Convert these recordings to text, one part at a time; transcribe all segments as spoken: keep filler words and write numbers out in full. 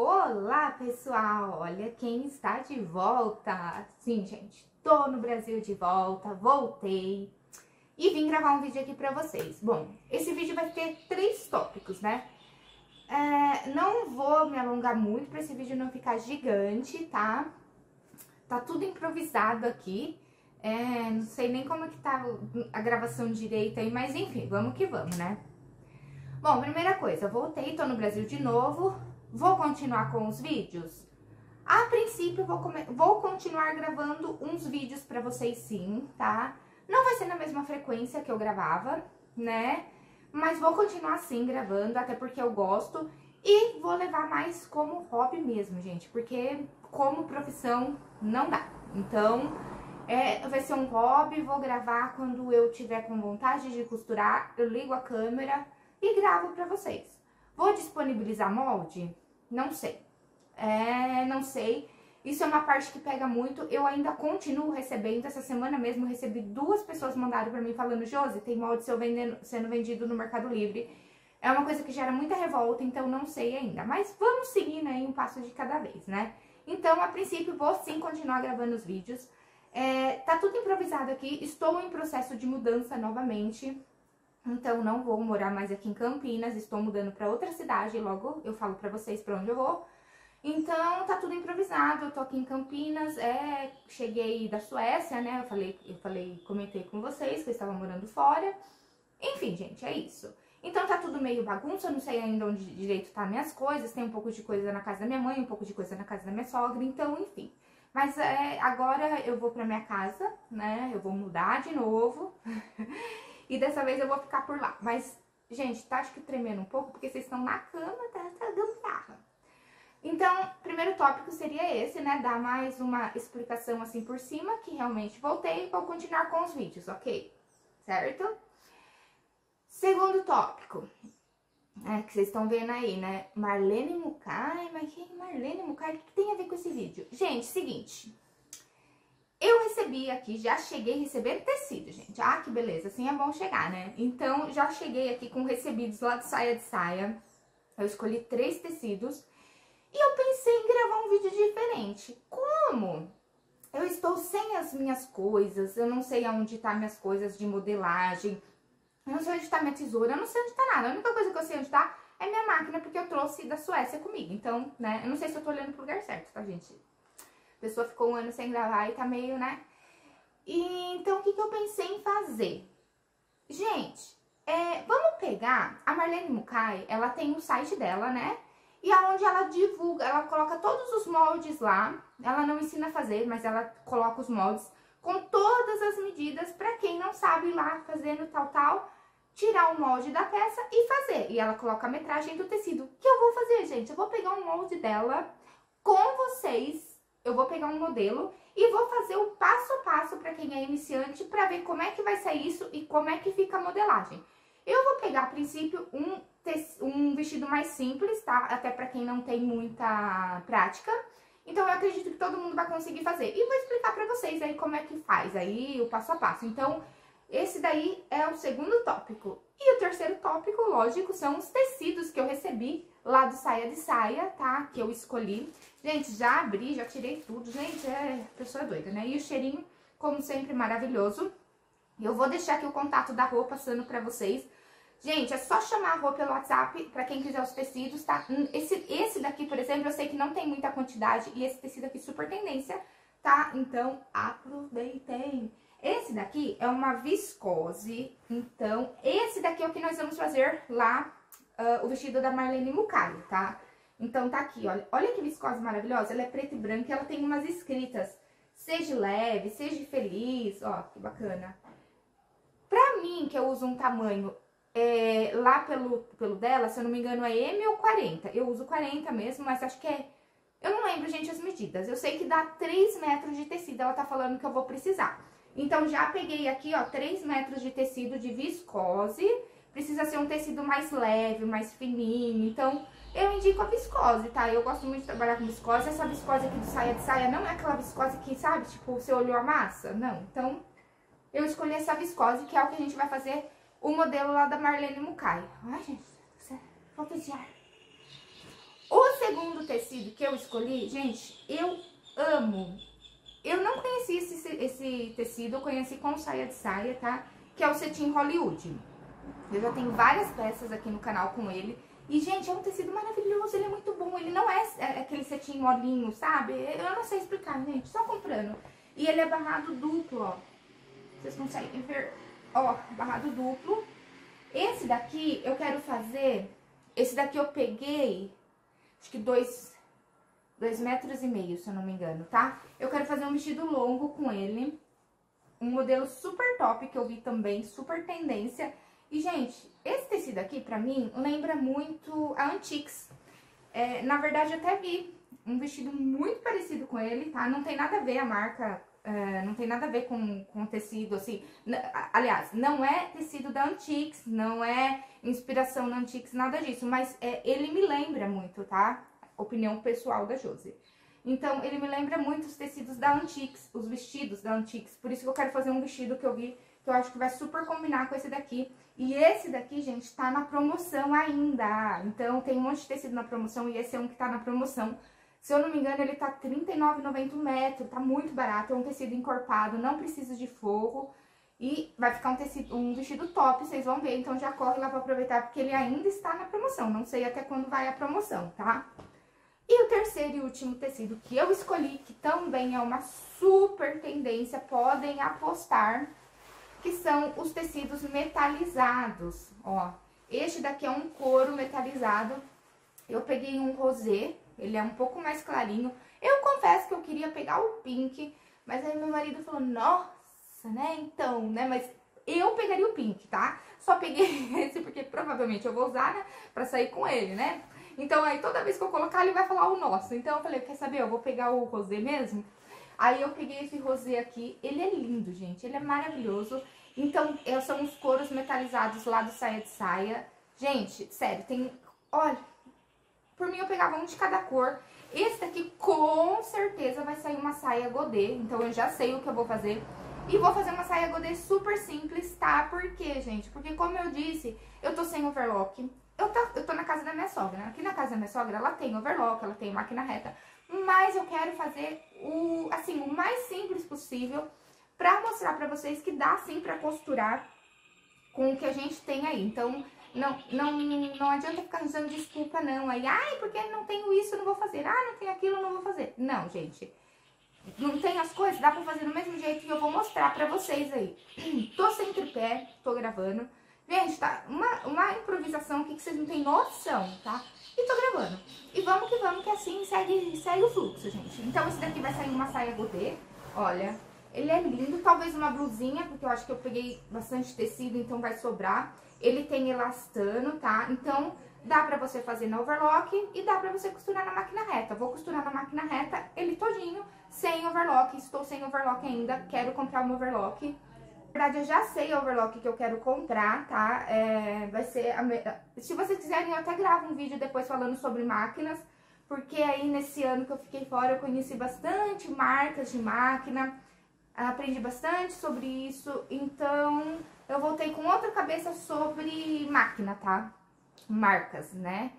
Olá, pessoal! Olha quem está de volta! Sim, gente, tô no Brasil de volta, voltei e vim gravar um vídeo aqui pra vocês. Bom, esse vídeo vai ter três tópicos, né? É, não vou me alongar muito pra esse vídeo não ficar gigante, tá? Tá tudo improvisado aqui. É, não sei nem como é que tá a gravação direita aí, mas enfim, vamos que vamos, né? Bom, primeira coisa, voltei, tô no Brasil de novo, vou continuar com os vídeos? A princípio, vou, come... vou continuar gravando uns vídeos pra vocês sim, tá? Não vai ser na mesma frequência que eu gravava, né? Mas vou continuar sim gravando, até porque eu gosto e vou levar mais como hobby mesmo, gente, porque como profissão não dá, então... É, vai ser um hobby, vou gravar quando eu tiver com vontade de costurar, eu ligo a câmera e gravo pra vocês. Vou disponibilizar molde? Não sei. É, não sei. Isso é uma parte que pega muito, eu ainda continuo recebendo, essa semana mesmo recebi duas pessoas mandaram pra mim falando, Josi, tem molde seu vendendo, sendo vendido no Mercado Livre. É uma coisa que gera muita revolta, então não sei ainda. Mas vamos seguindo aí um passo de cada vez, né? Então, a princípio, vou sim continuar gravando os vídeos. É, tá tudo improvisado aqui, estou em processo de mudança novamente, então não vou morar mais aqui em Campinas, estou mudando pra outra cidade, logo eu falo pra vocês pra onde eu vou. Então tá tudo improvisado, eu tô aqui em Campinas, é, cheguei da Suécia, né, eu falei, eu falei, comentei com vocês que eu estava morando fora. Enfim, gente, é isso. Então tá tudo meio bagunça, eu não sei ainda onde direito tá minhas coisas, tem um pouco de coisa na casa da minha mãe, um pouco de coisa na casa da minha sogra, então enfim. Mas é, agora eu vou pra minha casa, né, eu vou mudar de novo e dessa vez eu vou ficar por lá. Mas, gente, tá acho que tremendo um pouco porque vocês estão na cama, tá, tá gambarra. Então, primeiro tópico seria esse, né, dar mais uma explicação assim por cima, que realmente voltei e vou continuar com os vídeos, ok? Certo? Segundo tópico, é, que vocês estão vendo aí, né? Marlene Mukai, mas quem é Marlene Mukai? O que tem a ver com esse vídeo? Gente, seguinte, eu recebi aqui, já cheguei recebendo tecido, gente. Ah, que beleza, assim é bom chegar, né? Então, já cheguei aqui com recebidos lá do Saia de Saia. Eu escolhi três tecidos e eu pensei em gravar um vídeo diferente. Como? Eu estou sem as minhas coisas, eu não sei aonde tá minhas coisas de modelagem. Eu não sei onde tá minha tesoura, eu não sei onde tá nada. A única coisa que eu sei onde tá é minha máquina, porque eu trouxe da Suécia comigo. Então, né, eu não sei se eu tô olhando pro lugar certo, tá, gente? A pessoa ficou um ano sem gravar e tá meio, né? E, então, o que que eu pensei em fazer? Gente, é, vamos pegar... A Marlene Mukai, ela tem um site dela, né? E aonde ela divulga, ela coloca todos os moldes lá. Ela não ensina a fazer, mas ela coloca os moldes com todas as medidas pra quem não sabe lá, fazendo tal, tal... tirar o molde da peça e fazer. E ela coloca a metragem do tecido. Que eu vou fazer, gente? Eu vou pegar um molde dela com vocês. Eu vou pegar um modelo e vou fazer o passo a passo para quem é iniciante, para ver como é que vai sair isso e como é que fica a modelagem. Eu vou pegar, a princípio, um, um vestido mais simples, tá? Até para quem não tem muita prática. Então, eu acredito que todo mundo vai conseguir fazer. E vou explicar para vocês aí como é que faz aí o passo a passo. Então... esse daí é o segundo tópico. E o terceiro tópico, lógico, são os tecidos que eu recebi lá do Saia de Saia, tá? Que eu escolhi. Gente, já abri, já tirei tudo. Gente, é pessoa doida, né? E o cheirinho, como sempre, maravilhoso. Eu vou deixar aqui o contato da Rô passando pra vocês. Gente, é só chamar a Rô pelo WhatsApp pra quem quiser os tecidos, tá? Esse, esse daqui, por exemplo, eu sei que não tem muita quantidade. E esse tecido aqui, super tendência, tá? Então, aproveitem! Esse daqui é uma viscose, então esse daqui é o que nós vamos fazer lá, uh, o vestido da Marlene Mukai, tá? Então tá aqui, olha, olha que viscose maravilhosa, ela é preta e branca e ela tem umas escritas, seja leve, seja feliz, ó, que bacana. Pra mim, que eu uso um tamanho é, lá pelo, pelo dela, se eu não me engano é M ou quarenta, eu uso quarenta mesmo, mas acho que é... eu não lembro, gente, as medidas, eu sei que dá três metros de tecido, ela tá falando que eu vou precisar. Então, já peguei aqui, ó, três metros de tecido de viscose. Precisa ser um tecido mais leve, mais fininho. Então, eu indico a viscose, tá? Eu gosto muito de trabalhar com viscose. Essa viscose aqui do Saia de Saia não é aquela viscose que, sabe, tipo, você olhou a massa? Não. Então, eu escolhi essa viscose, que é o que a gente vai fazer o modelo lá da Marlene Mukai. Ai, gente, falta de ar. O segundo tecido vestido que eu escolhi, gente, eu amo. Eu não conheci esse, esse tecido, eu conheci com saia de saia, tá? Que é o cetim Hollywood. Eu já tenho várias peças aqui no canal com ele. E, gente, é um tecido maravilhoso, ele é muito bom. Ele não é aquele cetim molinho, sabe? Eu não sei explicar, gente, só comprando. E ele é barrado duplo, ó. Vocês conseguem ver? Ó, barrado duplo. Esse daqui eu quero fazer... Esse daqui eu peguei, acho que dois, dois metros e meio, se eu não me engano, tá? Eu quero fazer um vestido longo com ele, um modelo super top que eu vi também, super tendência. E, gente, esse tecido aqui, pra mim, lembra muito a Antix. É, na verdade, eu até vi um vestido muito parecido com ele, tá? Não tem nada a ver a marca, é, não tem nada a ver com, com tecido, assim. Aliás, não é tecido da Antix, não é... inspiração na Antix, nada disso, mas é, ele me lembra muito, tá? Opinião pessoal da Josi. Então, ele me lembra muito os tecidos da Antix, os vestidos da Antix. Por isso que eu quero fazer um vestido que eu vi, que eu acho que vai super combinar com esse daqui. E esse daqui, gente, tá na promoção ainda. Então, tem um monte de tecido na promoção e esse é um que tá na promoção. Se eu não me engano, ele tá trinta e nove reais e noventa centavos o metro, tá muito barato. É um tecido encorpado, não precisa de forro. E vai ficar um, tecido, um vestido top, vocês vão ver, então já corre lá pra aproveitar, porque ele ainda está na promoção, não sei até quando vai a promoção, tá? E o terceiro e último tecido que eu escolhi, que também é uma super tendência, podem apostar, que são os tecidos metalizados, ó. Este daqui é um couro metalizado, eu peguei um rosé, ele é um pouco mais clarinho. Eu confesso que eu queria pegar o pink, mas aí meu marido falou, nossa, né? Então, né? Mas eu pegaria o pink, tá? Só peguei esse porque provavelmente eu vou usar, né? Pra sair com ele, né? Então, aí toda vez que eu colocar, ele vai falar o nosso. Então, eu falei, quer saber? Eu vou pegar o rosé mesmo. Aí, eu peguei esse rosé aqui. Ele é lindo, gente. Ele é maravilhoso. Então, são os couros metalizados lá do Saia de Saia. Gente, sério, tem... Olha, por mim eu pegava um de cada cor. Esse daqui, com certeza, vai sair uma saia godê. Então, eu já sei o que eu vou fazer. E vou fazer uma saia godê super simples, tá? Por quê, gente? Porque, como eu disse, eu tô sem overlock. Eu tô, eu tô na casa da minha sogra, né? Aqui na casa da minha sogra, ela tem overlock, ela tem máquina reta. Mas eu quero fazer o, assim, o mais simples possível pra mostrar pra vocês que dá, sim, pra costurar com o que a gente tem aí. Então, não, não, não adianta ficar usando desculpa, não. Aí, ai, porque não tenho isso, não vou fazer. Ah, não tenho aquilo, não vou fazer. Não, gente. Não tem as coisas, dá pra fazer do mesmo jeito que eu vou mostrar pra vocês aí. Tô sem tripé, tô gravando. Gente, tá uma, uma improvisação aqui que vocês não têm noção, tá? E tô gravando. E vamos que vamos, que assim segue, segue o fluxo, gente. Então, esse daqui vai sair uma saia godê. Olha, ele é lindo. Talvez uma blusinha, porque eu acho que eu peguei bastante tecido, então vai sobrar. Ele tem elastano, tá? Então... dá pra você fazer na overlock e dá pra você costurar na máquina reta. Vou costurar na máquina reta ele todinho, sem overlock. Estou sem overlock ainda, quero comprar uma overlock. Na verdade, eu já sei a overlock que eu quero comprar, tá? É, vai ser a me... Se vocês quiserem, eu até gravo um vídeo depois falando sobre máquinas, porque aí nesse ano que eu fiquei fora, eu conheci bastante marcas de máquina, aprendi bastante sobre isso. Então, eu voltei com outra cabeça sobre máquina, tá? Marcas, né?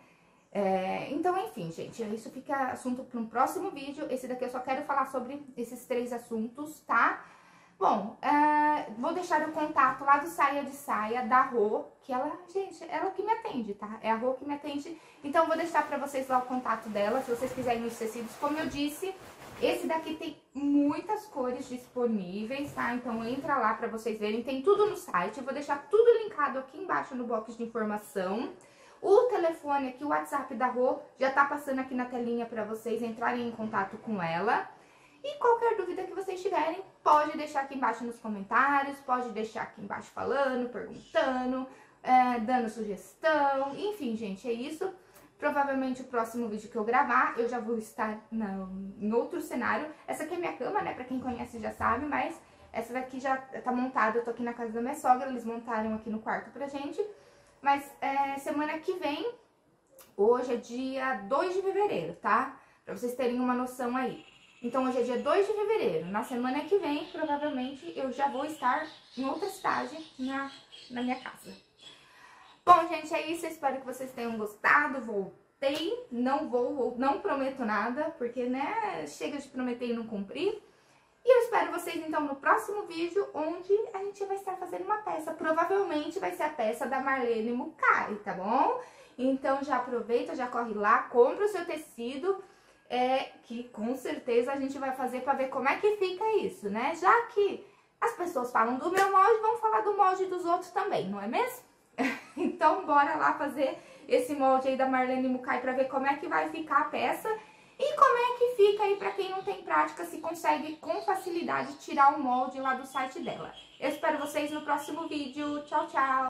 É, então, enfim, gente, isso fica assunto para um próximo vídeo. Esse daqui eu só quero falar sobre esses três assuntos, tá? Bom, é, vou deixar o contato lá do Saia de Saia, da Rô, que ela, gente, ela que me atende, tá? É a Rô que me atende. Então, vou deixar para vocês lá o contato dela, se vocês quiserem os tecidos. Como eu disse, esse daqui tem muitas cores disponíveis, tá? Então, entra lá para vocês verem. Tem tudo no site. Eu vou deixar tudo linkado aqui embaixo no box de informação. O telefone aqui, o WhatsApp da Rô, já tá passando aqui na telinha pra vocês entrarem em contato com ela. E qualquer dúvida que vocês tiverem, pode deixar aqui embaixo nos comentários, pode deixar aqui embaixo falando, perguntando, é, dando sugestão. Enfim, gente, é isso. Provavelmente o próximo vídeo que eu gravar, eu já vou estar na, em outro cenário. Essa aqui é minha cama, né? Pra quem conhece já sabe, mas essa daqui já tá montada. Eu tô aqui na casa da minha sogra, eles montaram aqui no quarto pra gente. Mas é, semana que vem, hoje é dia dois de fevereiro, tá? Pra vocês terem uma noção aí. Então, hoje é dia dois de fevereiro. Na semana que vem, provavelmente, eu já vou estar em outra cidade na, na minha casa. Bom, gente, é isso. Eu espero que vocês tenham gostado. Vou tem, não vou, não prometo nada, porque, né, chega de prometer e não cumprir. E eu espero vocês, então, no próximo vídeo, onde a gente vai estar fazendo uma peça. Provavelmente vai ser a peça da Marlene Mukai, tá bom? Então, já aproveita, já corre lá, compra o seu tecido, é, que com certeza a gente vai fazer pra ver como é que fica isso, né? Já que as pessoas falam do meu molde, vão falar do molde dos outros também, não é mesmo? Então, bora lá fazer esse molde aí da Marlene Mukai pra ver como é que vai ficar a peça. E como é que fica aí pra quem não tem prática, se consegue com facilidade tirar o molde lá do site dela. Eu espero vocês no próximo vídeo. Tchau, tchau!